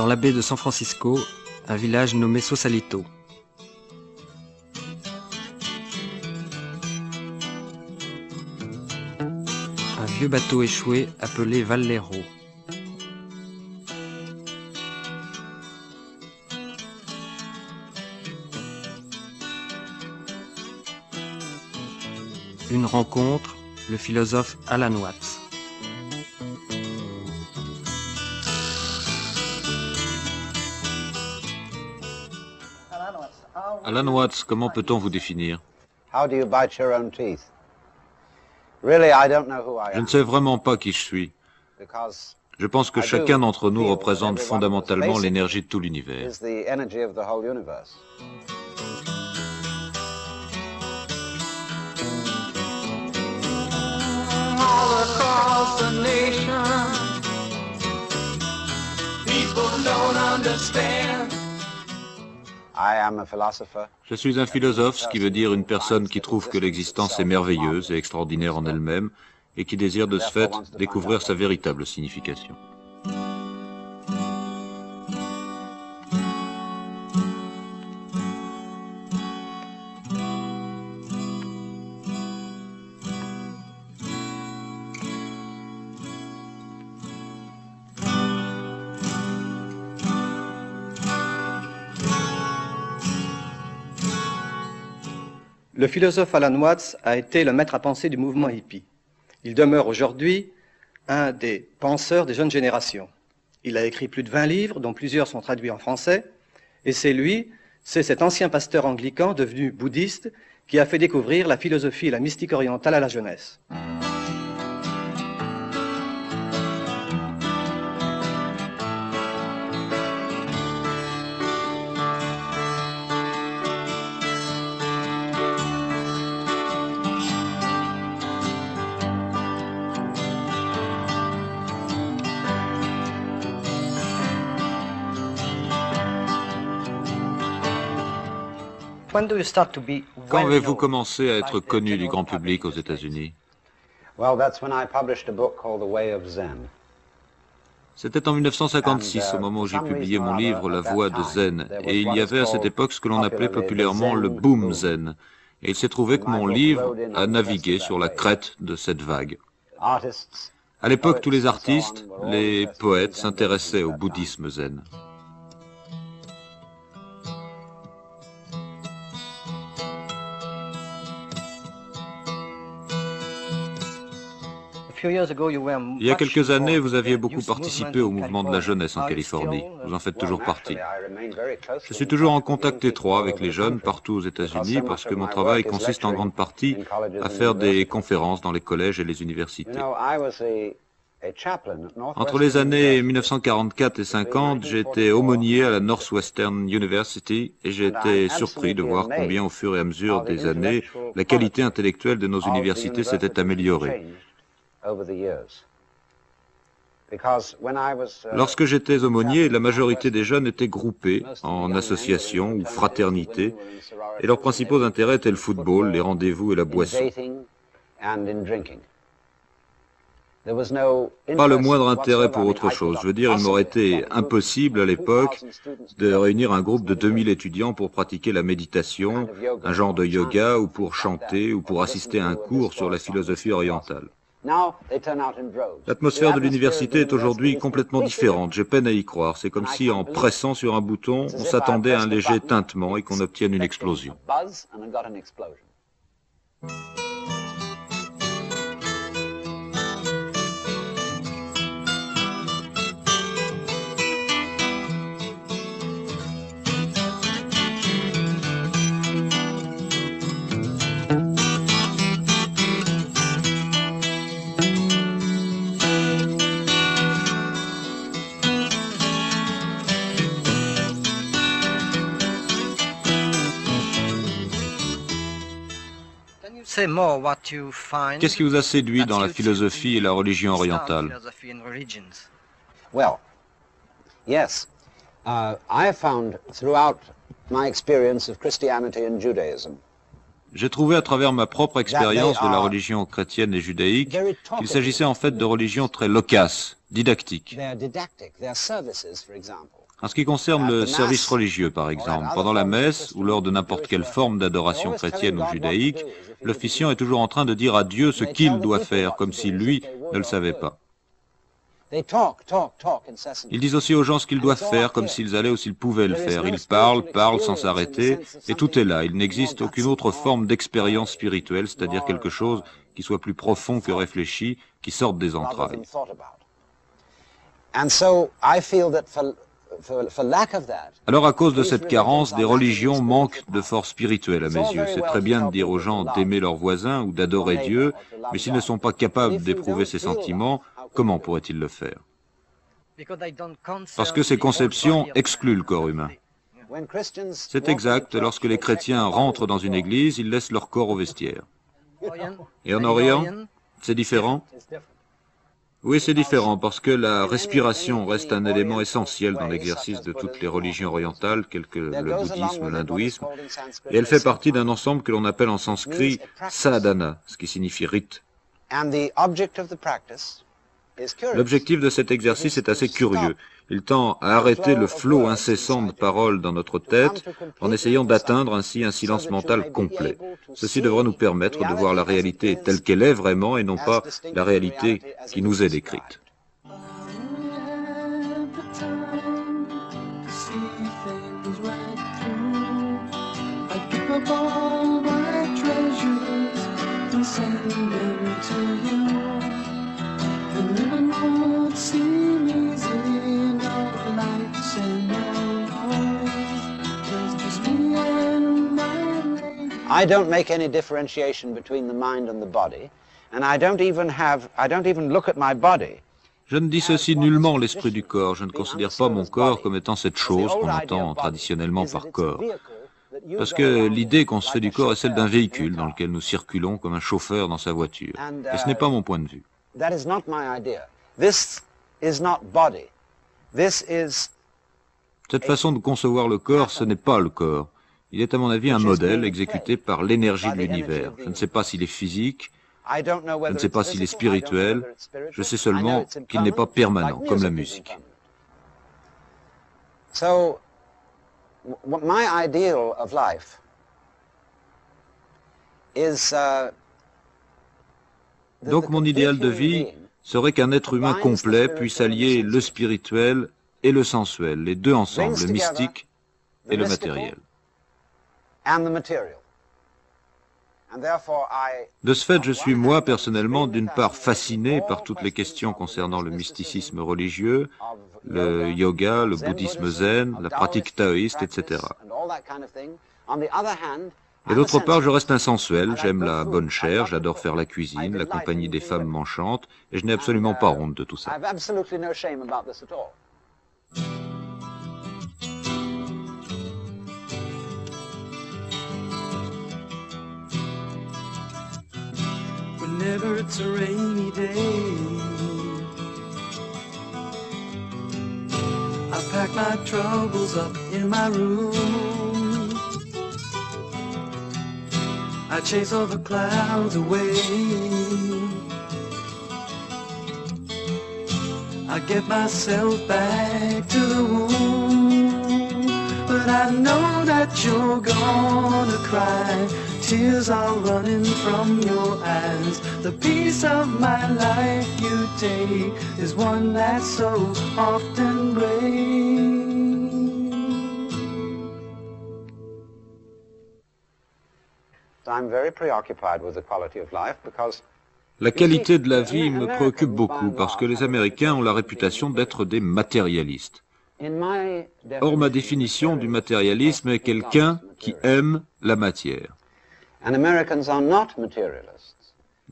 dans la baie de San Francisco, un village nommé Sausalito. Un vieux bateau échoué appelé Valero. Une rencontre, le philosophe Alan Watts. Alan Watts, comment peut-on vous définir? Je ne sais vraiment pas qui je suis. Je pense que chacun d'entre nous représente fondamentalement l'énergie de tout l'univers. Je suis un philosophe, ce qui veut dire une personne qui trouve que l'existence est merveilleuse et extraordinaire en elle-même et qui désire de ce fait découvrir sa véritable signification. Le philosophe Alan Watts a été le maître à penser du mouvement hippie. Il demeure aujourd'hui un des penseurs des jeunes générations. Il a écrit plus de 20 livres, dont plusieurs sont traduits en français, et c'est cet ancien pasteur anglican devenu bouddhiste qui a fait découvrir la philosophie et la mystique orientale à la jeunesse. Quand avez-vous commencé à être connu du grand public aux États-Unis? C'était en 1956, au moment où j'ai publié mon livre « La voie de Zen ». Et il y avait à cette époque ce que l'on appelait populairement le « boom Zen ». Et il s'est trouvé que mon livre a navigué sur la crête de cette vague. À l'époque, tous les artistes, les poètes s'intéressaient au bouddhisme Zen. Il y a quelques années, vous aviez beaucoup participé au mouvement de la jeunesse en Californie. Vous en faites toujours partie. Je suis toujours en contact étroit avec les jeunes partout aux États-Unis parce que mon travail consiste en grande partie à faire des conférences dans les collèges et les universités. Entre les années 1944 et 50, j'ai été aumônier à la Northwestern University et j'ai été surpris de voir combien au fur et à mesure des années, la qualité intellectuelle de nos universités s'était améliorée. Lorsque j'étais aumônier, la majorité des jeunes étaient groupés en associations ou fraternités, et leurs principaux intérêts étaient le football, les rendez-vous et la boisson. Pas le moindre intérêt pour autre chose. Je veux dire, il m'aurait été impossible à l'époque de réunir un groupe de 2000 étudiants pour pratiquer la méditation, un genre de yoga, ou pour chanter, ou pour assister à un cours sur la philosophie orientale. L'atmosphère de l'université est aujourd'hui complètement différente, j'ai peine à y croire. C'est comme si en pressant sur un bouton, on s'attendait à un léger tintement et qu'on obtienne une explosion. Qu'est-ce qui vous a séduit dans la philosophie et la religion orientale? J'ai trouvé à travers ma propre expérience de la religion chrétienne et judaïque qu'il s'agissait en fait de religions très loquaces, didactiques. En ce qui concerne le service religieux, par exemple, pendant la messe ou lors de n'importe quelle forme d'adoration chrétienne ou judaïque, l'officiant est toujours en train de dire à Dieu ce qu'il doit faire, comme si lui ne le savait pas. Ils disent aussi aux gens ce qu'ils doivent faire, comme s'ils allaient ou s'ils pouvaient le faire. Ils parlent sans s'arrêter, et tout est là. Il n'existe aucune autre forme d'expérience spirituelle, c'est-à-dire quelque chose qui soit plus profond que réfléchi, qui sorte des entrailles. Alors à cause de cette carence, des religions manquent de force spirituelle à mes yeux. C'est très bien de dire aux gens d'aimer leurs voisins ou d'adorer Dieu, mais s'ils ne sont pas capables d'éprouver ces sentiments, comment pourraient-ils le faire? Parce que ces conceptions excluent le corps humain. C'est exact, lorsque les chrétiens rentrent dans une église, ils laissent leur corps au vestiaire. Et en Orient, c'est différent? Oui, c'est différent, parce que la respiration reste un élément essentiel dans l'exercice de toutes les religions orientales, telles que le bouddhisme, l'hindouisme, et elle fait partie d'un ensemble que l'on appelle en sanskrit « sadhana », ce qui signifie « rite ». L'objectif de cet exercice est assez curieux. Il tend à arrêter le flot incessant de paroles dans notre tête en essayant d'atteindre ainsi un silence mental complet. Ceci devra nous permettre de voir la réalité telle qu'elle est vraiment et non pas la réalité qui nous est décrite. I don't make any differentiation between the mind and the body, and I don't even look at my body. Je ne dissocie nullement l'esprit du corps. Je ne considère pas mon corps comme étant cette chose qu'on entend traditionnellement par corps. Parce que l'idée qu'on se fait du corps est celle d'un véhicule dans lequel nous circulons comme un chauffeur dans sa voiture. Et ce n'est pas mon point de vue. Cette façon de concevoir le corps, ce n'est pas le corps. Il est à mon avis un modèle exécuté par l'énergie de l'univers. Je ne sais pas s'il est physique, je ne sais pas s'il est spirituel, je sais seulement qu'il n'est pas permanent, comme la musique. Donc mon idéal de vie serait qu'un être humain complet puisse allier le spirituel et le sensuel, les deux ensemble, le mystique et le matériel. De ce fait, je suis moi personnellement d'une part fasciné par toutes les questions concernant le mysticisme religieux, le yoga, le bouddhisme zen, la pratique taoïste, etc. Et d'autre part, je reste insensuel, j'aime la bonne chair, j'adore faire la cuisine, la compagnie des femmes m'enchante, et je n'ai absolument pas honte de tout ça. Whenever it's a rainy day, I pack my troubles up in my room. I chase all the clouds away. I get myself back to the womb. But I know that you're gonna cry. Tears are running from your eyes. The piece of my life you take is one that so often breaks. I'm very preoccupied with the quality of life because. La qualité de la vie me préoccupe beaucoup parce que les Américains ont la réputation d'être des matérialistes. Or, ma définition du matérialisme est quelqu'un qui aime la matière.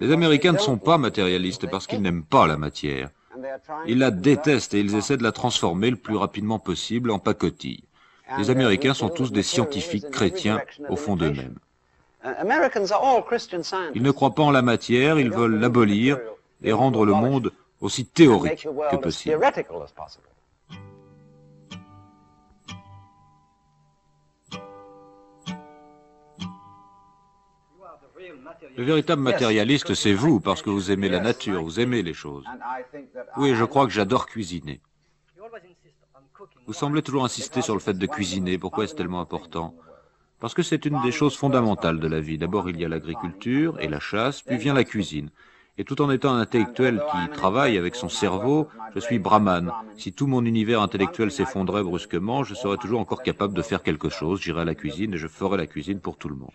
Les Américains ne sont pas matérialistes parce qu'ils n'aiment pas la matière. Ils la détestent et ils essaient de la transformer le plus rapidement possible en pacotille. Les Américains sont tous des scientifiques chrétiens au fond d'eux-mêmes. Ils ne croient pas en la matière, ils veulent l'abolir et rendre le monde aussi théorique que possible. Le véritable matérialiste, c'est vous, parce que vous aimez la nature, vous aimez les choses. Oui, je crois que j'adore cuisiner. Vous semblez toujours insister sur le fait de cuisiner. Pourquoi est-ce tellement important? Parce que c'est une des choses fondamentales de la vie. D'abord, il y a l'agriculture et la chasse, puis vient la cuisine. Et tout en étant un intellectuel qui travaille avec son cerveau, je suis brahmane. Si tout mon univers intellectuel s'effondrait brusquement, je serais toujours encore capable de faire quelque chose. J'irai à la cuisine et je ferai la cuisine pour tout le monde.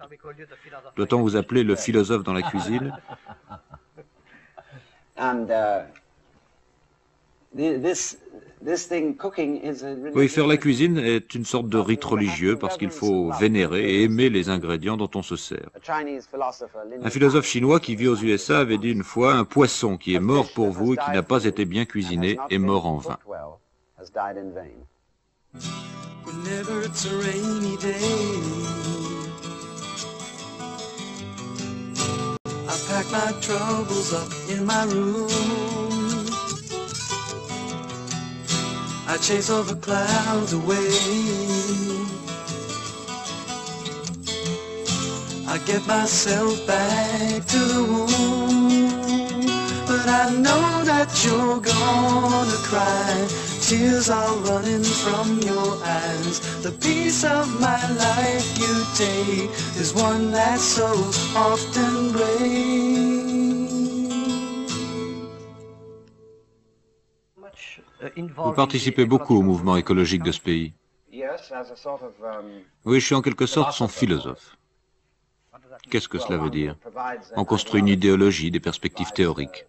Doit-on vous appeler le philosophe dans la cuisine? Oui, faire la cuisine est une sorte de rite religieux parce qu'il faut vénérer et aimer les ingrédients dont on se sert. Un philosophe chinois qui vit aux USA avait dit une fois, un poisson qui est mort pour vous et qui n'a pas été bien cuisiné est mort en vain. I chase all the clouds away. I get myself back to the womb, but I know that you're gonna cry. Tears are running from your eyes. The piece of my life you take is one that's so often breaks. Vous participez beaucoup au mouvement écologique de ce pays. Oui, je suis en quelque sorte son philosophe. Qu'est-ce que cela veut dire? On construit une idéologie, des perspectives théoriques.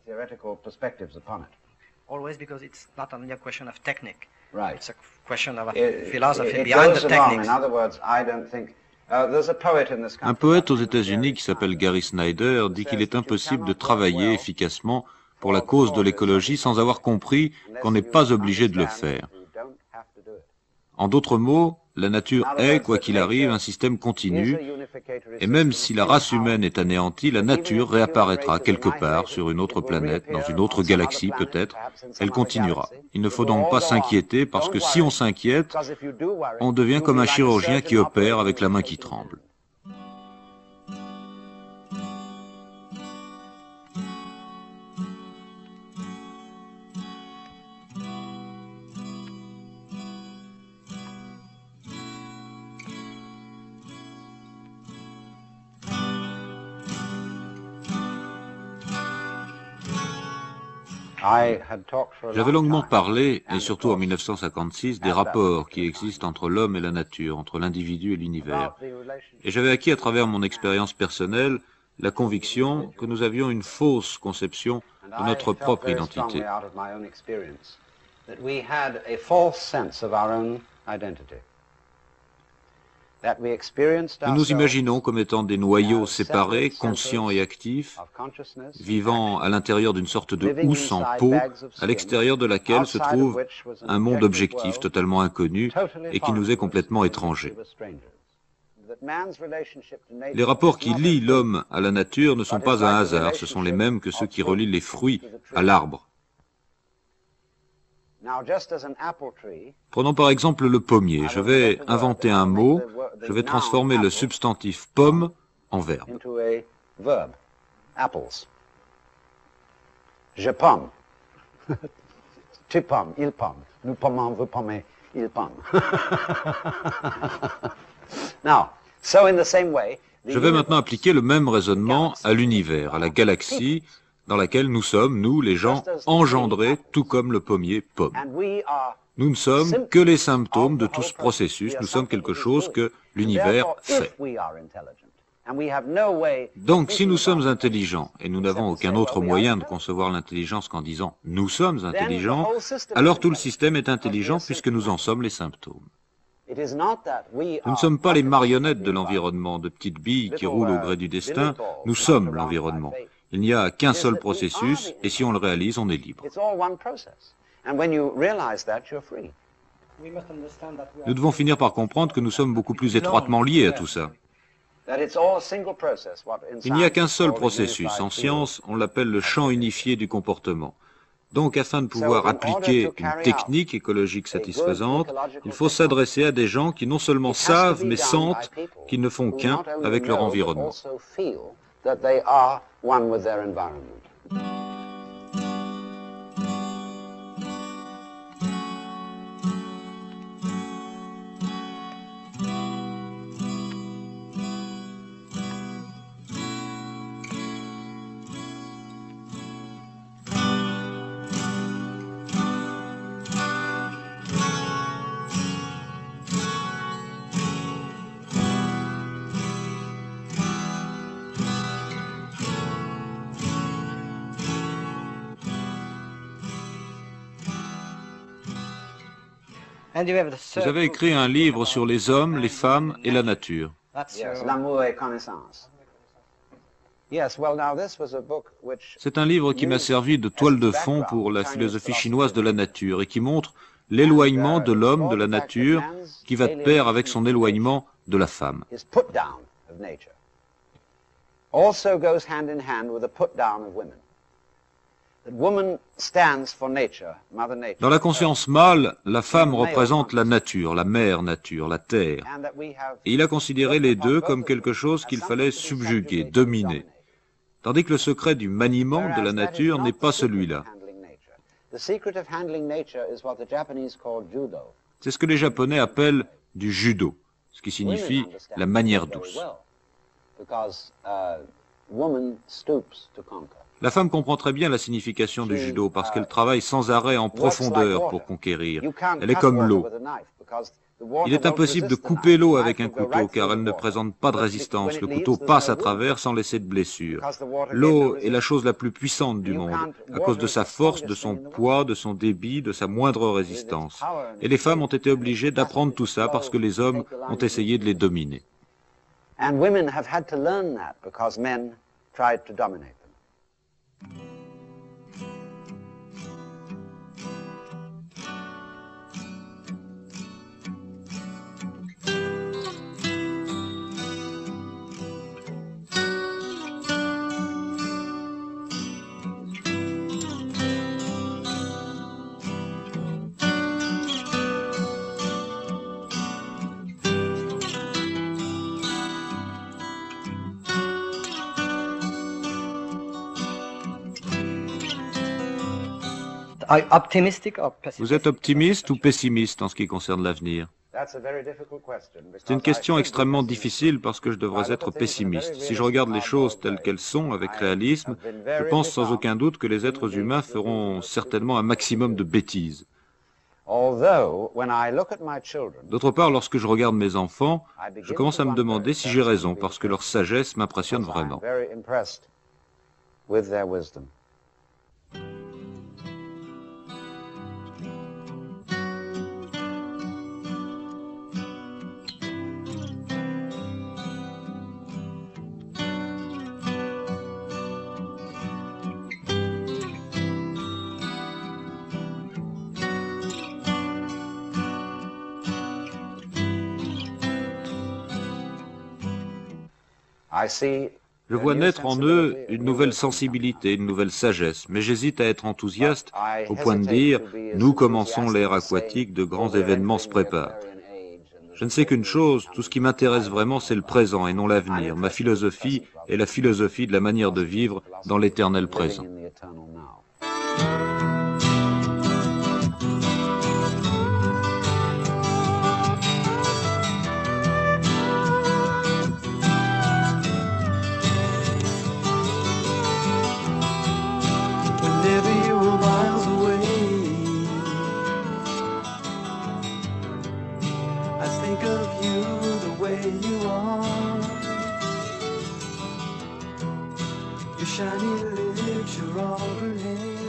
Un poète aux États-Unis qui s'appelle Gary Snyder dit qu'il est impossible de travailler efficacement pour la cause de l'écologie sans avoir compris qu'on n'est pas obligé de le faire. En d'autres mots, la nature est, quoi qu'il arrive, un système continu, et même si la race humaine est anéantie, la nature réapparaîtra quelque part, sur une autre planète, dans une autre galaxie peut-être, elle continuera. Il ne faut donc pas s'inquiéter, parce que si on s'inquiète, on devient comme un chirurgien qui opère avec la main qui tremble. J'avais longuement parlé, et surtout en 1956, des rapports qui existent entre l'homme et la nature, entre l'individu et l'univers. Et j'avais acquis à travers mon expérience personnelle la conviction que nous avions une fausse conception de notre propre identité. Nous nous imaginons comme étant des noyaux séparés, conscients et actifs, vivant à l'intérieur d'une sorte de housse en peau, à l'extérieur de laquelle se trouve un monde objectif totalement inconnu et qui nous est complètement étranger. Les rapports qui lient l'homme à la nature ne sont pas un hasard, ce sont les mêmes que ceux qui relient les fruits à l'arbre. Prenons par exemple le pommier. Je vais inventer un mot, je vais transformer le substantif pomme en verbe. Je pomme. Tu pommes, il pomme. Nous pommons, vous pommez, il pomme. Je vais maintenant appliquer le même raisonnement à l'univers, à la galaxie, dans laquelle nous sommes, nous, les gens, engendrés, tout comme le pommier pomme. Nous ne sommes que les symptômes de tout ce processus, nous sommes quelque chose que l'univers fait. Donc, si nous sommes intelligents, et nous n'avons aucun autre moyen de concevoir l'intelligence qu'en disant « nous sommes intelligents », alors tout le système est intelligent puisque nous en sommes les symptômes. Nous ne sommes pas les marionnettes de l'environnement, de petites billes qui roulent au gré du destin, nous sommes l'environnement. Il n'y a qu'un seul processus, et si on le réalise, on est libre. Nous devons finir par comprendre que nous sommes beaucoup plus étroitement liés à tout ça. Il n'y a qu'un seul processus. En science, on l'appelle le champ unifié du comportement. Donc, afin de pouvoir appliquer une technique écologique satisfaisante, il faut s'adresser à des gens qui non seulement savent, mais sentent qu'ils ne font qu'un avec leur environnement. That they are one with their environment. Vous avez écrit un livre sur les hommes, les femmes et la nature. L'amour et connaissance. C'est un livre qui m'a servi de toile de fond pour la philosophie chinoise de la nature et qui montre l'éloignement de l'homme de la nature qui va de pair avec son éloignement de la femme. Dans la conscience mâle, la femme représente la nature, la mère nature, la terre. Et il a considéré les deux comme quelque chose qu'il fallait subjuguer, dominer. Tandis que le secret du maniement de la nature n'est pas celui-là. C'est ce que les Japonais appellent du judo, ce qui signifie la manière douce. La femme comprend très bien la signification du judo parce qu'elle travaille sans arrêt en profondeur pour conquérir. Elle est comme l'eau. Il est impossible de couper l'eau avec un couteau car elle ne présente pas de résistance. Le couteau passe à travers sans laisser de blessure. L'eau est la chose la plus puissante du monde à cause de sa force, de son poids, de son débit, de sa moindre résistance. Et les femmes ont été obligées d'apprendre tout ça parce que les hommes ont essayé de les dominer. Vous êtes optimiste ou pessimiste en ce qui concerne l'avenir? C'est une question extrêmement difficile parce que je devrais être pessimiste. Si je regarde les choses telles qu'elles sont, avec réalisme, je pense sans aucun doute que les êtres humains feront certainement un maximum de bêtises. D'autre part, lorsque je regarde mes enfants, je commence à me demander si j'ai raison parce que leur sagesse m'impressionne vraiment. Je vois naître en eux une nouvelle sensibilité, une nouvelle sagesse, mais j'hésite à être enthousiaste au point de dire « nous commençons l'ère aquatique, de grands événements se préparent ». Je ne sais qu'une chose, tout ce qui m'intéresse vraiment c'est le présent et non l'avenir. Ma philosophie est la philosophie de la manière de vivre dans l'éternel présent. Shiny lips, you're all burning.